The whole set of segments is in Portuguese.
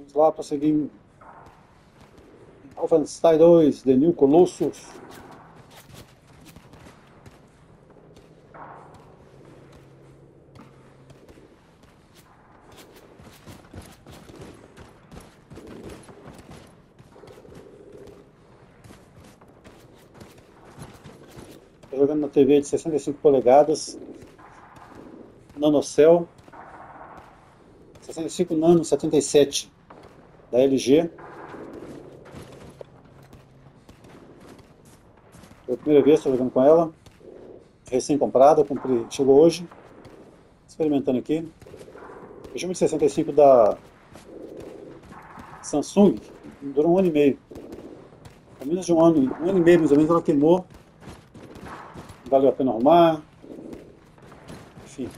Vamos lá para seguir Wolfenstein II: The New Colossus. Estou jogando na TV de 65 polegadas, NanoCell, 65 Nano 77 da LG. Foi a primeira vez que estou jogando com ela, recém-comprada, comprei, chegou hoje, experimentando aqui. Regime de 65 da Samsung, durou um ano e meio, há menos de um ano e meio mais ou menos ela queimou. Valeu a pena arrumar, enfim,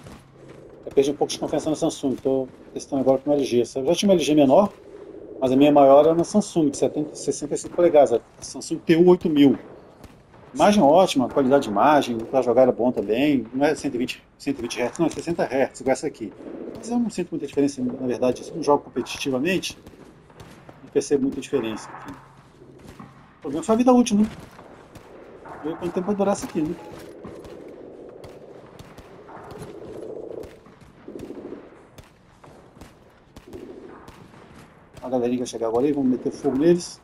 eu perdi um pouco de confiança na Samsung, estou testando agora com uma LG. Eu já tinha uma LG menor, mas a minha maior era na Samsung, de 65 polegadas, a Samsung T1-8000. Imagem ótima, qualidade de imagem, para jogar era bom também, não é 120 Hz, não, é 60 Hz, igual essa aqui. Mas eu não sinto muita diferença, na verdade, se eu não jogo competitivamente, não percebo muita diferença. Enfim. O problema foi a vida útil, né? Vamos ver quanto tempo vai durar isso aqui, né? A galerinha vai chegar agora aí, vamos meter fogo neles.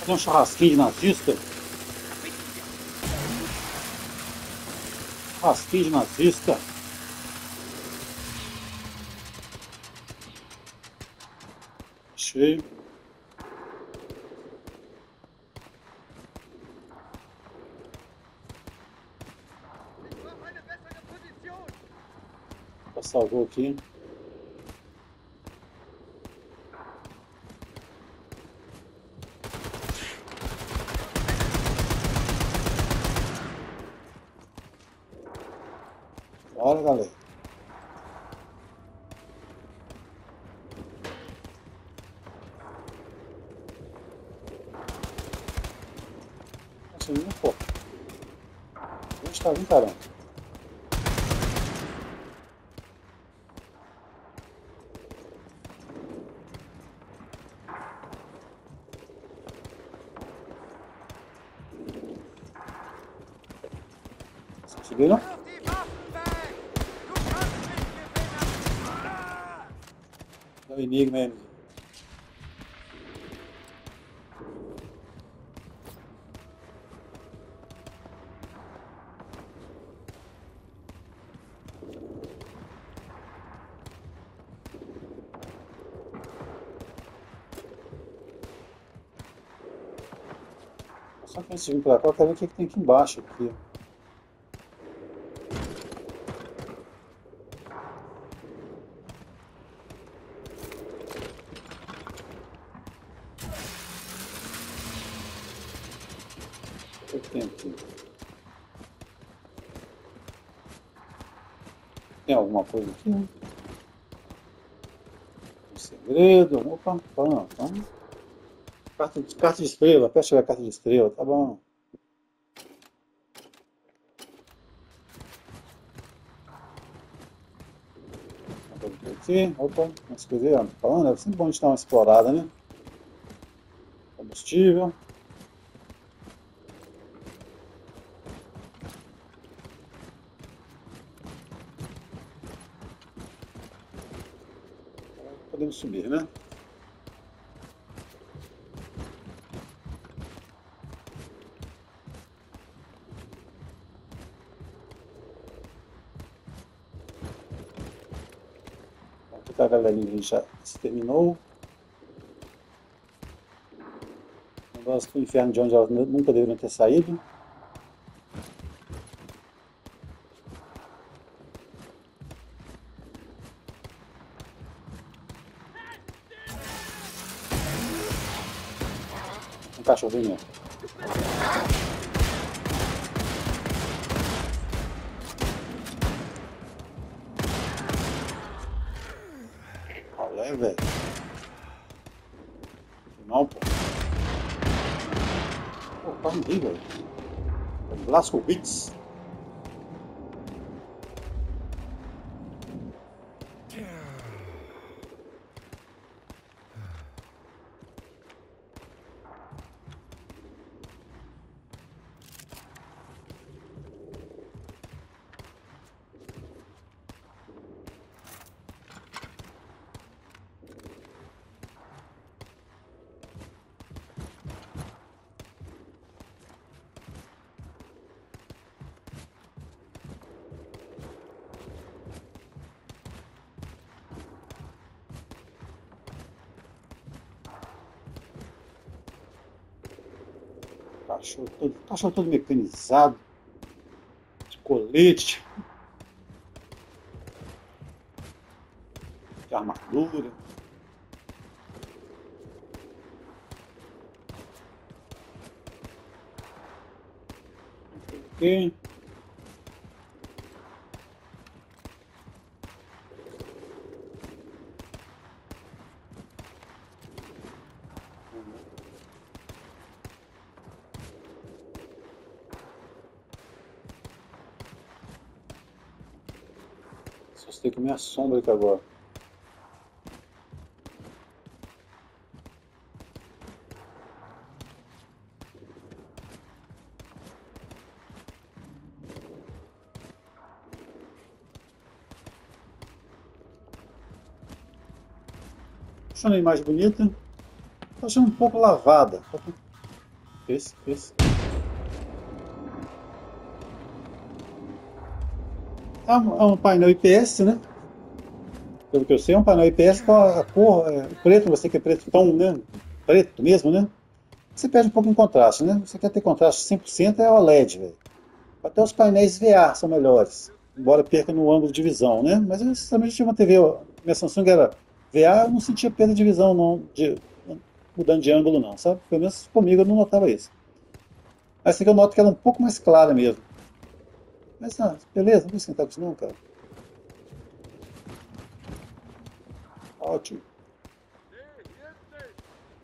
Fazer um churrasquinho de nazista. Churrasquinho de nazista. Cheio. Passar o gol aqui. Olha, galera. Nossa, pô. Onde está vindo, caramba? Vocês conseguiram? Enigma, hein? Só que antes de vir pra cá, eu quero ver o que tem aqui embaixo aqui. Tem alguma coisa aqui? Um segredo? Opa, pão, pão. Carta de estrela, peça chegar a carta de estrela, tá bom. Aqui, opa, umas coisas aí, pão, é sempre bom a gente dar uma explorada, né? Combustível. Podemos subir, né? Aqui tá a galerinha, a gente já se terminou. Vamos para o inferno de onde elas nunca deveriam ter saído. Cachorrinho. velho. Não, pô. Pô, calma aí, velho. Blazkowicz. Cachorro todo mecanizado, de colete, de armadura. Ok. Tem que minha sombra aqui agora. Achando a imagem bonita. Tô achando um pouco lavada. Esse. É um painel IPS, né? Pelo que eu sei, é um painel IPS com a cor preto, você que é preto tom, né? Preto mesmo, né? Você perde um pouco em contraste, né? Você quer ter contraste 100%, é OLED, velho. Até os painéis VA são melhores, embora perca no ângulo de visão, né? Mas eu sinceramente tinha uma TV, minha Samsung era VA, eu não sentia perda de visão, não, mudando de ângulo, não, sabe? Pelo menos comigo eu não notava isso. Mas assim que eu noto que ela é um pouco mais clara mesmo. Mas ah, beleza, não vou esquentar com isso não, cara. Ótimo.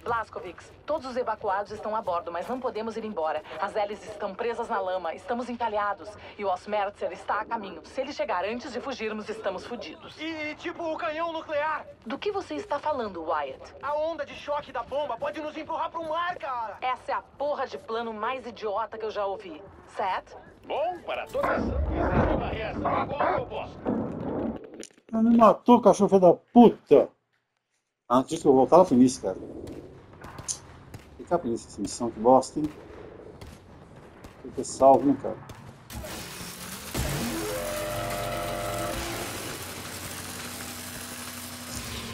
Blazkowicz, todos os evacuados estão a bordo, mas não podemos ir embora. As hélices estão presas na lama, estamos encalhados. E o Ausmerzer está a caminho. Se ele chegar antes de fugirmos, estamos fodidos. E tipo o canhão nuclear? Do que você está falando, Wyatt? A onda de choque da bomba pode nos empurrar para o mar, cara! Essa é a porra de plano mais idiota que eu já ouvi. Certo? Bom, para todas existe uma reação igual ao oposto. Ela me matou, cachorro filho da puta! Antes disso eu vou voltar lá pro início, cara. Ficar pra início essa missão, que bosta, hein? Tem que ter salvo, né, cara?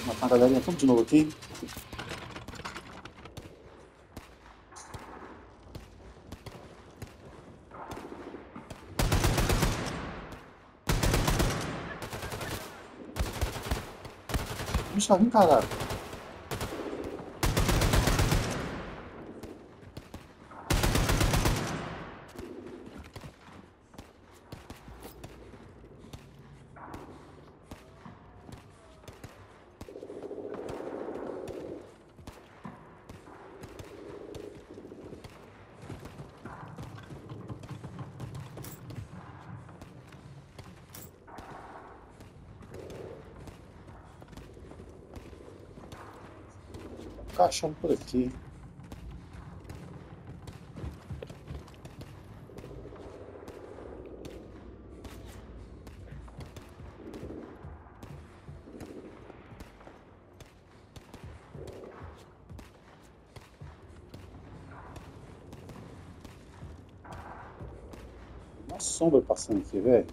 Vou matar a galerinha tudo de novo aqui. Deixa eu encarar. Achando por aqui. Uma sombra passando aqui, velho.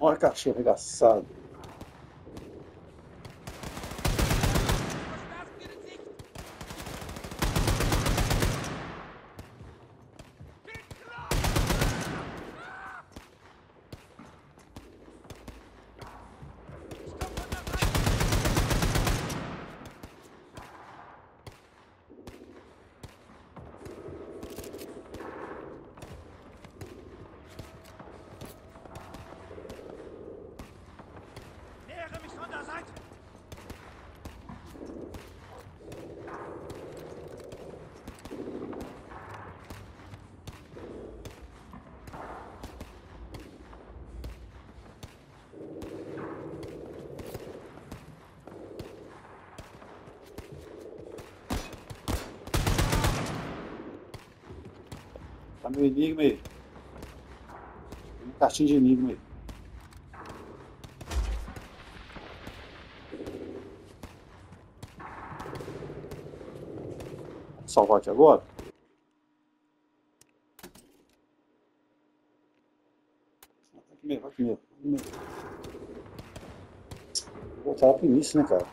Olha o cachorro arregaçado. Tá meu enigma aí. Tem um cartinho de enigma aí. Salvar aqui agora. Aqui mesmo, aqui mesmo. Vou voltar lá pro início, né, cara?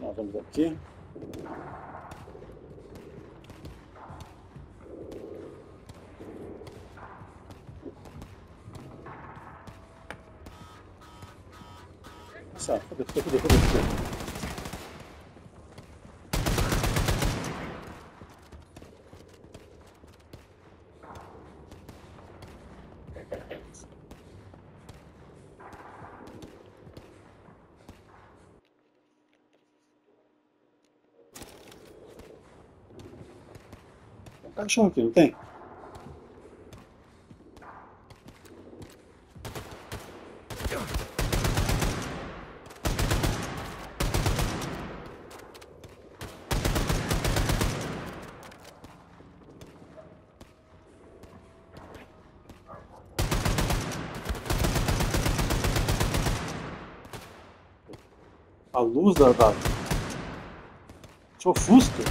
Nós vamos aqui. Tem um caixão aqui, não tem? A luz da... Te ofusca.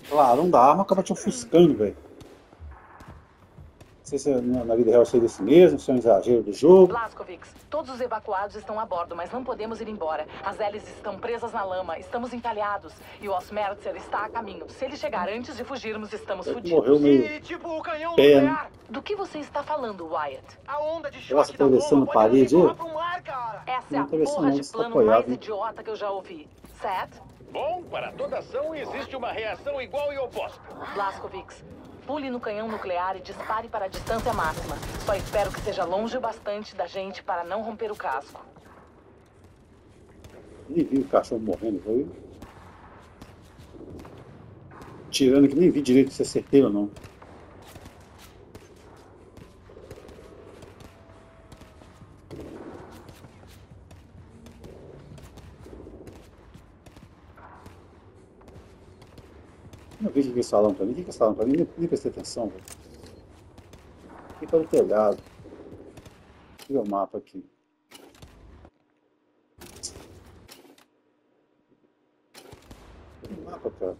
O clarão da arma acaba te ofuscando, velho. Não sei se na vida real seria assim mesmo, se é um exagero do jogo. Blazkowicz, todos os evacuados estão a bordo, mas não podemos ir embora. As hélices estão presas na lama, estamos entalhados. E o Ausmerzer está a caminho. Se ele chegar antes de fugirmos, estamos fodidos. Morreu meio... E, tipo, o canhão nuclear. Do que você está falando, Wyatt? A onda de choque da lama pode nos empurrar para o mar, cara. Essa é a porra de plano mais idiota que eu já ouvi. Certo? Bom, para toda ação existe uma reação igual e oposta. Blazkowicz, pule no canhão nuclear e dispare para a distância máxima. Só espero que seja longe o bastante da gente para não romper o casco. Nem vi o cachorro morrendo, foi? Tirando que nem vi direito se acertei ou não. Não vi o que é salão pra mim, nem prestei atenção, velho. Aqui para o telhado. Deixa eu ver o mapa aqui. Cadê o mapa, cara?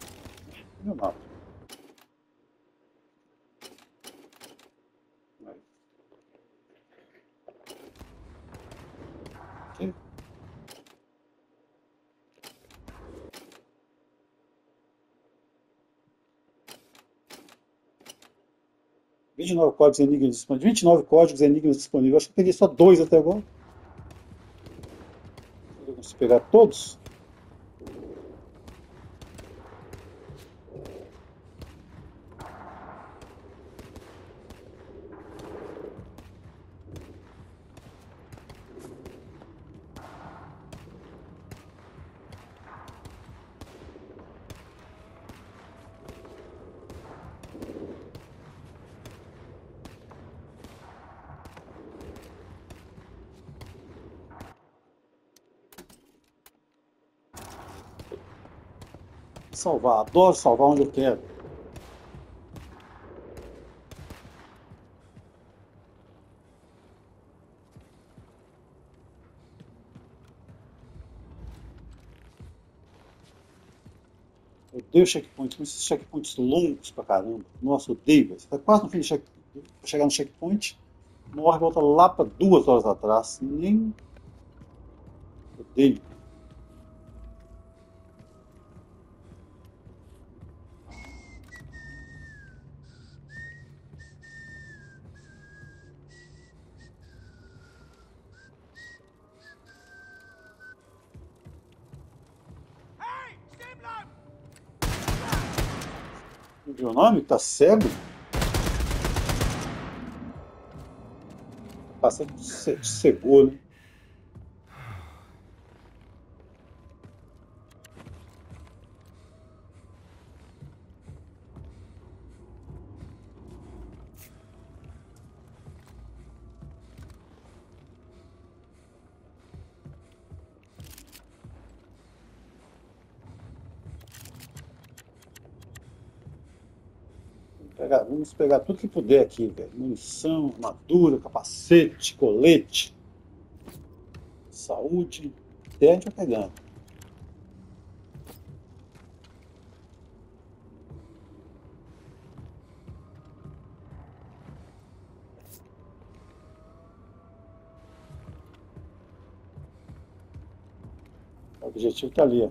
Cadê o mapa? De 29 códigos enigmas disponíveis. Acho que eu peguei só 2 até agora. Eu consigo pegar todos. Salvar, adoro salvar onde eu quero. Eu odeio checkpoints, mas esses checkpoints longos pra caramba. Nossa, odeio, velho. Você tá quase no fim de chegar no checkpoint, morre e volta lá pra 2 horas atrás. Nem... Odeio. Meu nome? Tá cego? Passa de cegou, né? Vamos pegar tudo que puder aqui, velho. Munição, armadura, capacete, colete. Saúde. Até a gente vai pegando. O objetivo tá ali, ó.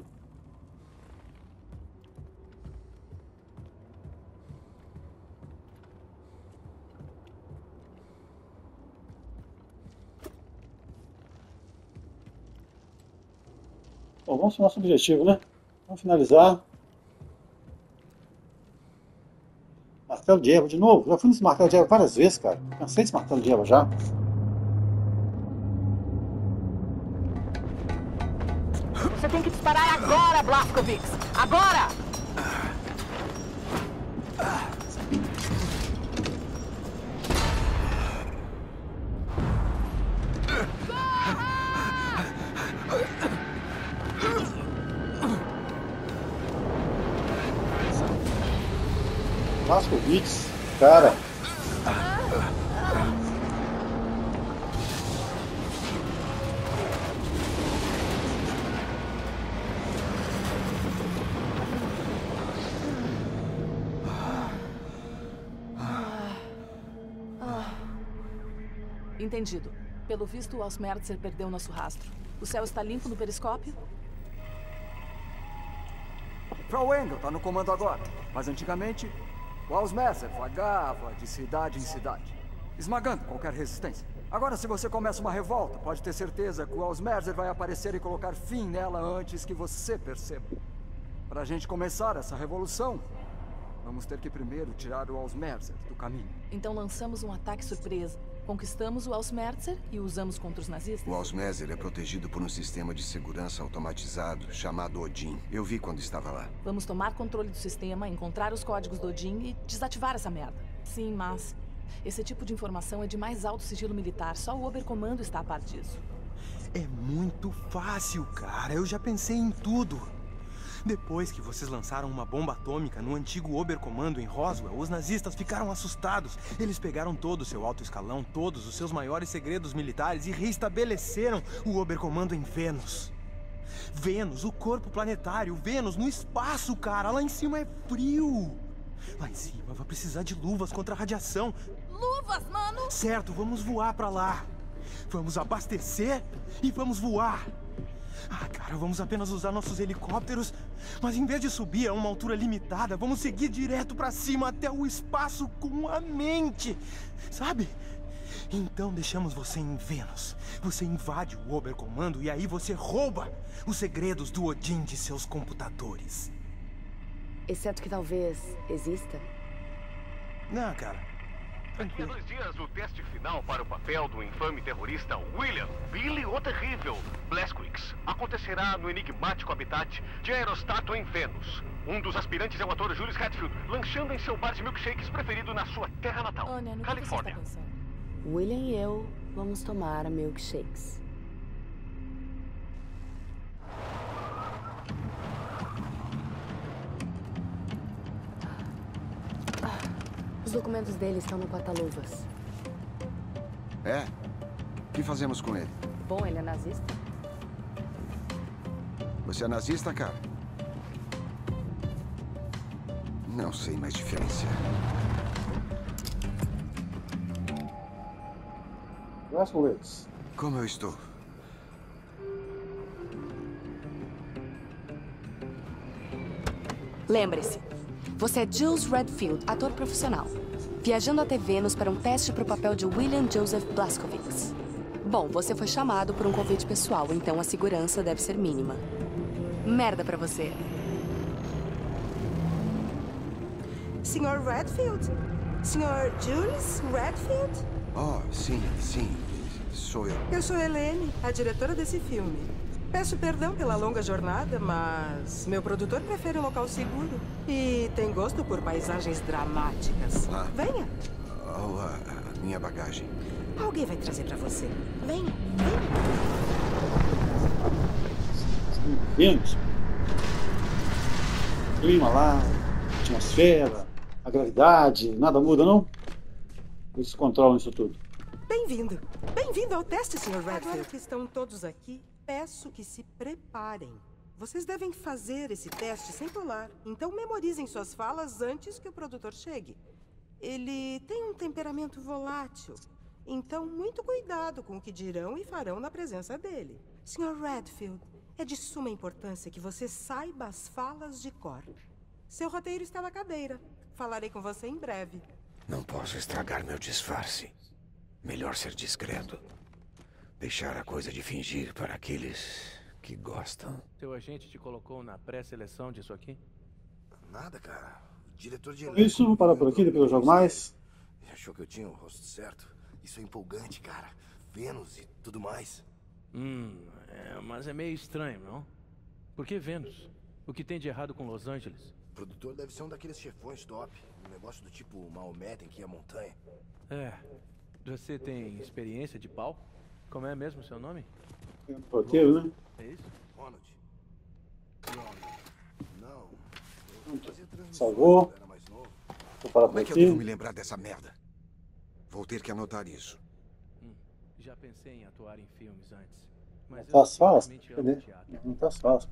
Vamos para o nosso objetivo, né? Vamos finalizar. Martelo de erva de novo. Já fui nesse martelo de erva várias vezes, cara. Cansei desse martelo de erva já. Você tem que disparar agora, Blazkowicz! Agora! Blazkowicz, cara. Entendido. Pelo visto, o Ausmerzer perdeu nosso rastro. O céu está limpo no periscópio? Frau Engel está no comando agora, mas antigamente... O Ausmerzer vagava de cidade em cidade, esmagando qualquer resistência. Agora, se você começa uma revolta, pode ter certeza que o Ausmerzer vai aparecer e colocar fim nela antes que você perceba. Para a gente começar essa revolução, vamos ter que primeiro tirar o Ausmerzer do caminho. Então lançamos um ataque surpresa. Conquistamos o Ausmerzer e o usamos contra os nazistas? O Ausmerzer é protegido por um sistema de segurança automatizado chamado Odin. Eu vi quando estava lá. Vamos tomar controle do sistema, encontrar os códigos do Odin e desativar essa merda. Sim, mas... esse tipo de informação é de mais alto sigilo militar. Só o Oberkommando está a par disso. É muito fácil, cara. Eu já pensei em tudo. Depois que vocês lançaram uma bomba atômica no antigo Oberkommando em Roswell, os nazistas ficaram assustados. Eles pegaram todo o seu alto escalão, todos os seus maiores segredos militares e reestabeleceram o Oberkommando em Vênus. Vênus, o corpo planetário, Vênus no espaço, cara, lá em cima é frio. Lá em cima vai precisar de luvas contra a radiação. Luvas, mano? Certo, vamos voar pra lá. Vamos abastecer e vamos voar. Ah, cara, vamos apenas usar nossos helicópteros, mas em vez de subir a uma altura limitada, vamos seguir direto pra cima até o espaço com a mente, sabe? Então deixamos você em Vênus, você invade o Oberkommando e aí você rouba os segredos do Odin de seus computadores. Exceto que talvez exista. Não, cara. Daqui a 2 dias, o teste final para o papel do infame terrorista William Billy o Terrível Blazkowicz acontecerá no enigmático habitat de Aerostato em Vênus. Um dos aspirantes é o ator Julius Redfield, lanchando em seu bar de milkshakes preferido na sua terra natal, Califórnia. William e eu vamos tomar milkshakes. Os documentos dele estão no porta-luvas. É? O que fazemos com ele? Bom, ele é nazista. Você é nazista, cara? Não sei mais diferenciar. Blazkowicz. Como eu estou? Lembre-se, você é Jules Redfield, ator profissional, viajando até Vênus para um teste para o papel de William Joseph Blazkowicz. Bom, você foi chamado por um convite pessoal, então a segurança deve ser mínima. Merda pra você. Senhor Redfield? Senhor Julius Redfield? Oh, sim, sim. Sou eu. Eu sou Helene, a diretora desse filme. Peço perdão pela longa jornada, mas meu produtor prefere um local seguro e tem gosto por paisagens dramáticas. Ah. Venha. Olá, minha bagagem. Alguém vai trazer pra você. Venha, venha. Vênus. Clima lá, atmosfera, a gravidade, nada muda, não? Eles controlam isso tudo. Bem-vindo. Bem-vindo ao teste, Sr. Redfield. Agora que estão todos aqui, peço que se preparem. Vocês devem fazer esse teste sem pular. Então memorizem suas falas antes que o produtor chegue. Ele tem um temperamento volátil. Então, muito cuidado com o que dirão e farão na presença dele. Sr. Redfield, é de suma importância que você saiba as falas de cor. Seu roteiro está na cadeira. Falarei com você em breve. Não posso estragar meu disfarce. Melhor ser discreto. Deixar a coisa de fingir para aqueles que gostam. Seu agente te colocou na pré-seleção disso aqui? Nada, cara. O diretor de... Isso, vamos parar por aqui, depois eu jogo mais. Achou que eu tinha o rosto certo? Isso é empolgante, cara. Vênus e tudo mais. Mas é meio estranho, não? Por que Vênus? O que tem de errado com Los Angeles? O produtor deve ser um daqueles chefões top. Um negócio do tipo Maomé tem que ir à montanha. É. Você tem experiência de pau? Como é mesmo o seu nome? Porteiro, né? É isso? Ronald. Não. Salvou. Vou parar por aqui. Como é que eu devo me lembrar dessa merda? Vou ter que anotar isso. Já pensei em atuar em filmes antes. Mas não tá fácil. Não tá fácil.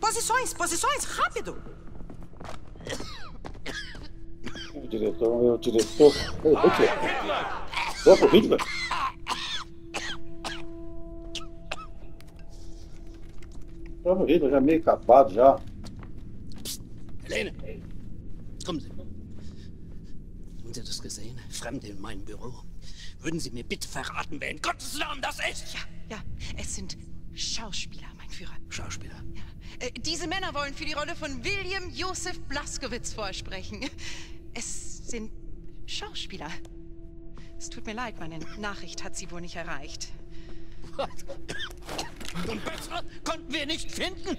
Posições, posições, rápido! O diretor, Só pro Hitler. Já meio acabado já. Helene! Kommen Sie. Haben Sie das gesehen? Fremde in meinem Büro. Würden Sie mir bitte verraten, wer in Gottes Namen das ist? Ja, ja, es sind Schauspieler, mein Führer. Schauspieler? Ja. Diese Männer wollen für die Rolle von William Joseph Blazkowicz vorsprechen. Es sind Schauspieler. Es tut mir leid, meine Nachricht hat sie wohl nicht erreicht. Und bessere konnten wir nicht finden.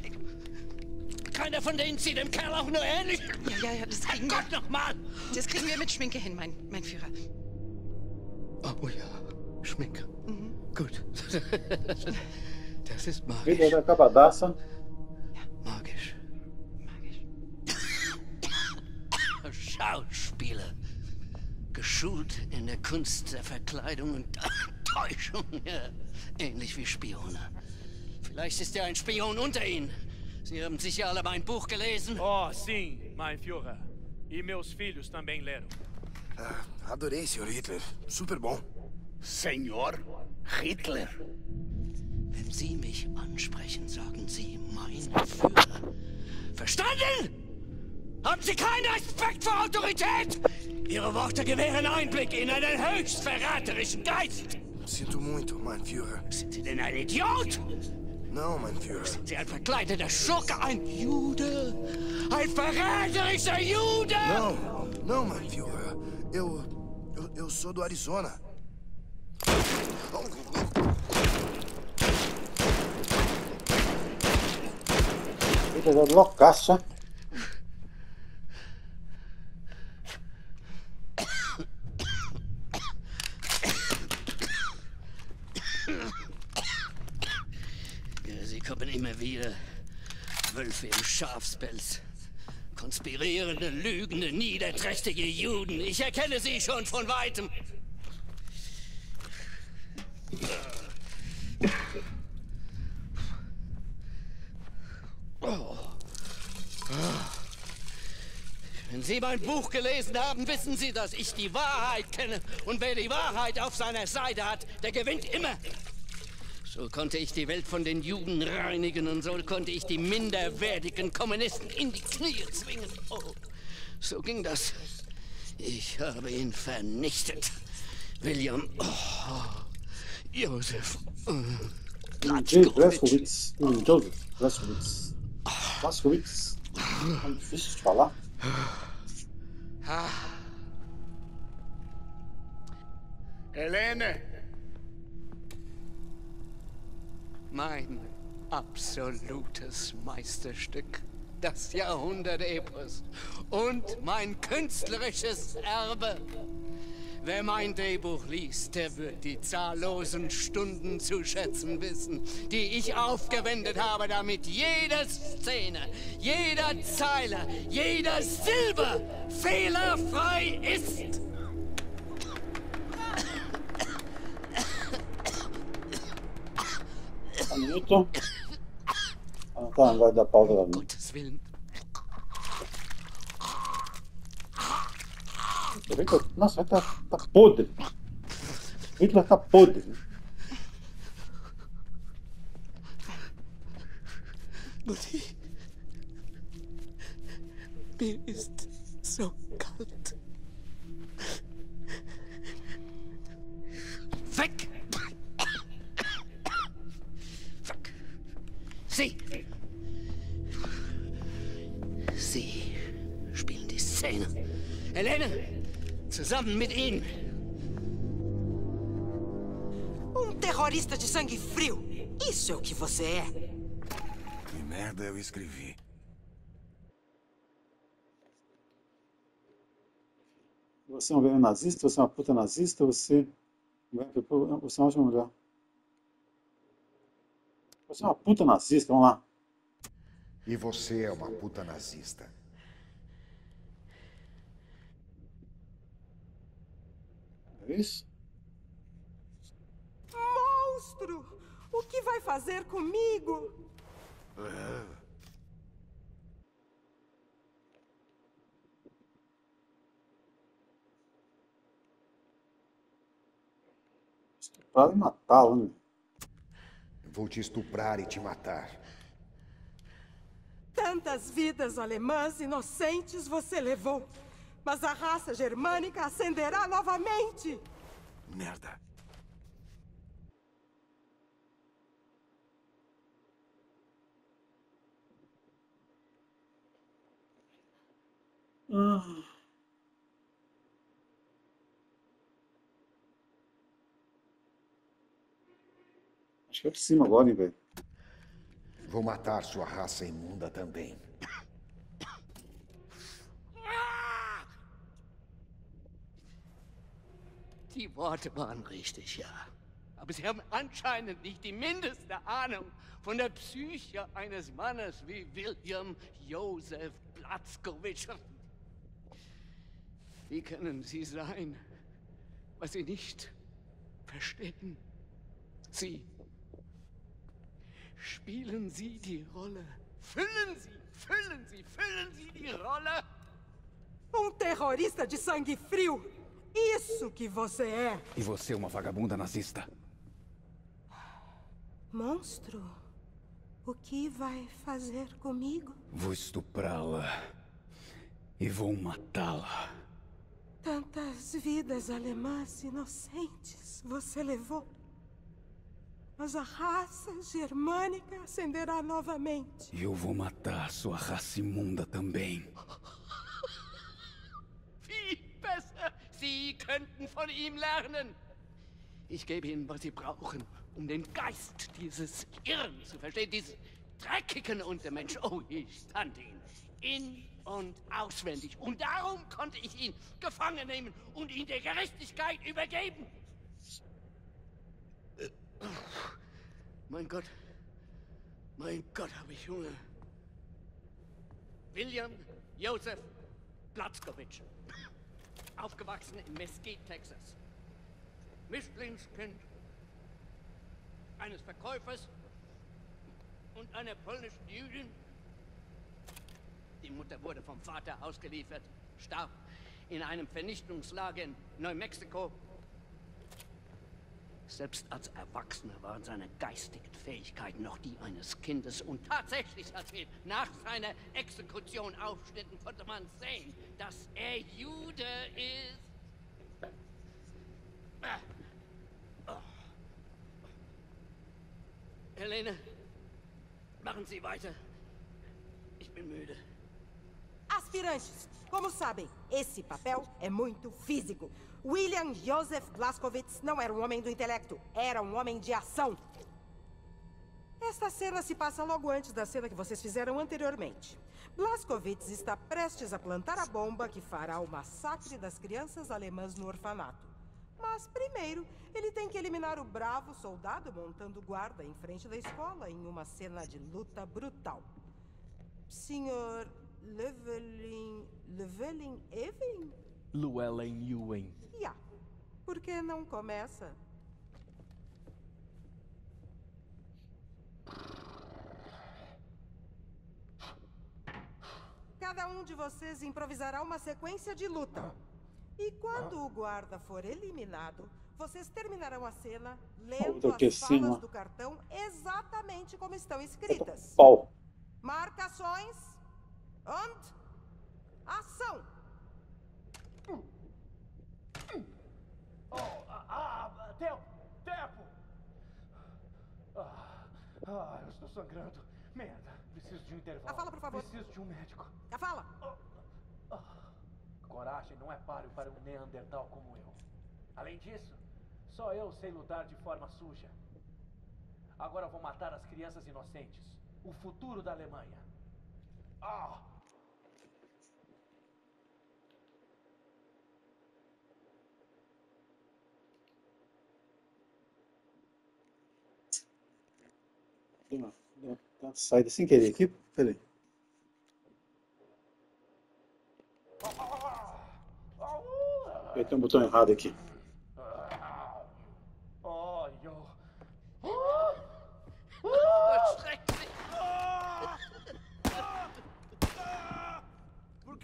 Keiner von denen sieht dem Kerl auch nur ähnlich. Ja, ja, ja, das kriegen wir. Herrgott nochmal! Das kriegen wir mit Schminke hin, mein Führer. Oh ja, Schminke. Mhm. Gut. Das ist magisch. Wieder der Kabadassen. Magisch. Magisch. Schauspieler. Geschult in der Kunst der Verkleidung und Täuschung. Ja. Ähnlich wie Spione. Vielleicht ist ja ein Spion unter ihnen. Sie haben sicher alle mein Buch gelesen. Oh, sim, mein Führer. E meus filhos também leram. Adorei, Sr. Hitler. Super bom. Senhor Hitler. Wenn Sie mich ansprechen, sagen Sie mein Führer. Verstanden? Haben Sie keinen Respekt vor Autorität? Ihre Worte gewähren Einblick in einen höchst verräterischen Geist. Sinto muito, mein Führer. Sind Sie denn ein Idiot? Não, mein Führer. Sind Sie ein verkleideter Schurke, ein Jude? Ein verräterischer Jude? Não, não, mein Führer. Eu sou do Arizona. Loucaça. Sie kommen immer wieder. Wölfe im Schafspelz. Konspirierende, lügende, niederträchtige Juden. Ich erkenne sie schon von weitem. Wenn Sie mein Buch gelesen haben, wissen Sie, dass ich die Wahrheit kenne. Und wer die Wahrheit auf seiner Seite hat, der gewinnt immer. So konnte ich die Welt von den Juden reinigen und so konnte ich die minderwertigen Kommunisten in die Knie zwingen. Oh, so ging das. Ich habe ihn vernichtet. William Joseph Blazkowicz. Joseph Blazkowicz. Blazkowicz. Não difícil de falar. Helene! Mein absolutes Meisterstück, das Jahrhundertepos und mein künstlerisches Erbe. Wer mein Drehbuch liest, der wird die zahllosen Stunden zu schätzen wissen, die ich aufgewendet habe, damit jede Szene, jeder Zeile, jeder Silbe fehlerfrei ist. Minuto. Ah, tá, não vai dar pausa lá. Nossa, vai tá podre. O vídeo vai tá podre. Buddy, mir ist so kalt. Weg! Sie spielen die Szene. Helene, zusammen mit ihnen. Terrorista de sangue frio. Isso é o que você é. Que merda eu escrevi. Você é um velho nazista, você é uma puta nazista, você é uma ótima mulher. Você é uma puta nazista, vamos lá. E você é uma puta nazista. É isso? Monstro! O que vai fazer comigo? Estuprar e matar, homem. Vou te estuprar e te matar. Tantas vidas alemãs inocentes você levou. Mas a raça germânica ascenderá novamente. Merda. Acho que é por cima agora, hein, velho. Vou matar sua raça imunda também. Die Worte waren richtig, ja. Aber sie haben anscheinend nicht die mindeste Ahnung von der Psyche eines Mannes wie William Joseph Blazkowicz. Wie können sie sein, was sie nicht verstehen? Sie... Spielen Sie die Rolle. Füllen Sie die Rolle. Terrorista de sangue frio. Isso que você é. E você é uma vagabunda nazista. Monstro, o que vai fazer comigo? Vou estuprá-la. E vou matá-la. Tantas vidas alemãs inocentes você levou. Mas a raça germânica ascenderá novamente. E eu vou matar sua raça imunda também. Viel besser! Sie könnten von ihm lernen! Ich gebe Ihnen, was Sie brauchen, um den Geist dieses Irren zu verstehen, dieses dreckigen Untermensch. Oh, ich kannte ihn. In und auswendig. Und darum konnte ich ihn gefangen nehmen und ihn der Gerechtigkeit übergeben. Mein Gott, habe ich Hunger. William Joseph Blazkowicz, aufgewachsen in Mesquite, Texas. Mischlingskind eines Verkäufers und einer polnischen Jüdin. Die Mutter wurde vom Vater ausgeliefert, starb in einem Vernichtungslager in Neumexiko. Selbst als Erwachsener waren seine geistigen Fähigkeiten noch die eines Kindes. Und tatsächlich, als wir nach seiner Exekution aufschnitten, konnte man sehen, dass er Jude ist. Helene, machen Sie weiter. Ich bin müde. Aspirantes, como sabem, esse papel é muito físico. William Joseph Blazkowicz não era um homem do intelecto, era um homem de ação. Esta cena se passa logo antes da cena que vocês fizeram anteriormente. Blazkowicz está prestes a plantar a bomba que fará o massacre das crianças alemãs no orfanato. Mas primeiro, ele tem que eliminar o bravo soldado montando guarda em frente da escola em uma cena de luta brutal. Senhor Luellen Yuen. Yeah. Por que não começa? Cada um de vocês improvisará uma sequência de luta. E quando o guarda for eliminado, vocês terminarão a cena lendo as falas do cartão exatamente como estão escritas. Marcações and ação. Tempo! Eu estou sangrando. Merda, preciso de um intervalo. A fala, por favor. Preciso de um médico. A fala. Coragem não é páreo para um neandertal como eu. Além disso, só eu sei lutar de forma suja. Agora vou matar as crianças inocentes. O futuro da Alemanha. Deu uma saída sem querer aqui. Peraí. Eu tenho um botão errado aqui.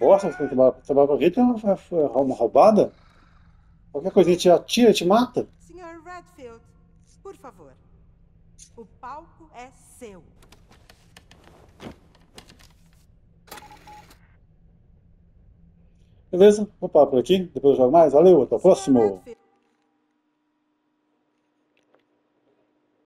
Nossa, você trabalha com alguém, tem uma roubada? Qualquer coisinha te atira, te mata? Senhor Redfield, por favor. O palco é seu. Beleza? Vou parar por aqui. Depois eu jogo mais. Valeu, até o próximo.